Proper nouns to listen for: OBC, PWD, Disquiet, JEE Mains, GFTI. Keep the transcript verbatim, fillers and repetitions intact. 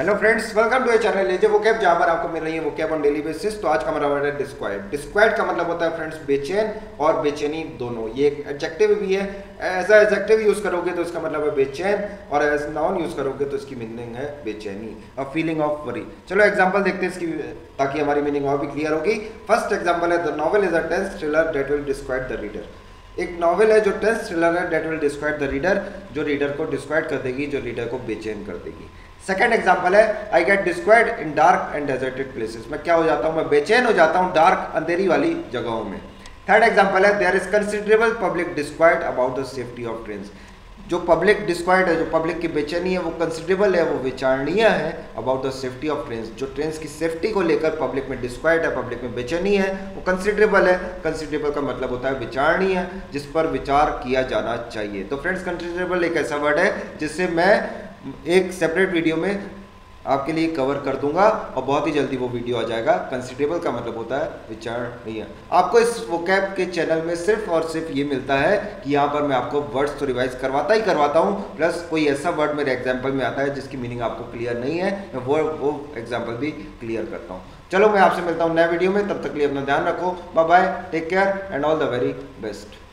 Hello friends, welcome to a channel. जो वो cab जहाँ पर आपको मिल रही है वो कैब ऑन डेली बेसिस। तो आज का हमारा वर्ड है डिस्क्वाइट। डिस्क्वाइट का मतलब होता है फ्रेंड्स बेचैन और बेचैनी दोनों। ये एक एडजेक्टिव भी है। एज अ एडजेक्टिव यूज करोगे तो इसका मतलब है बेचैन और एज नाउन यूज करोगे तो इसकी मीनिंग है बेचैनी, अ फीलिंग ऑफ वरी। चलो एग्जाम्पल देखते हैं इसकी, ताकि हमारी मीनिंग और भी क्लियर होगी। फर्स्ट एग्जाम्पल है the novel is a tense thriller that will disquiet the reader. एक नॉवेल है जो टेंस थ्रिलर है, that will disquiet the reader, जो रीडर को डिस्क्वाइट कर देगी, जो रीडर को बेचैन कर देगी। सेकंड एग्जांपल है I get disquiet in dark and deserted places. मैं क्या हो जाता हूँ, मैं बेचैन हो जाता हूँ डार्क अंधेरी वाली जगहों में। थर्ड एग्जांपल है there is considerable public disquiet about the safety of trains. जो पब्लिक डिस्क्वाइट है, जो पब्लिक की बेचैनी है, वो कंसिडरेबल है, वो विचारणीय है about the safety of trains. जो ट्रेन्स की सेफ्टी को लेकर पब्लिक में डिस्क्वाइट है, पब्लिक में बेचैनी है, वो कंसिडरेबल है। कंसिडरेबल का मतलब होता है विचारणीय, जिस पर विचार किया जाना चाहिए। तो फ्रेंड्स, कंसिडरेबल एक ऐसा वर्ड है जिससे मैं एक सेपरेट वीडियो में आपके लिए कवर कर दूंगा और बहुत ही जल्दी वो वीडियो आ जाएगा। कंसिडरेबल का मतलब होता है विचारणीय। आपको इस वोकैब के चैनल में सिर्फ और सिर्फ ये मिलता है कि यहाँ पर मैं आपको वर्ड्स तो रिवाइज करवाता ही करवाता हूँ, प्लस कोई ऐसा वर्ड मेरे एग्जाम्पल में आता है जिसकी मीनिंग आपको क्लियर नहीं है, मैं वो वो एग्जाम्पल भी क्लियर करता हूँ। चलो मैं आपसे मिलता हूँ नए वीडियो में, तब तक के लिए अपना ध्यान रखो। Bye bye, take care and all the very best.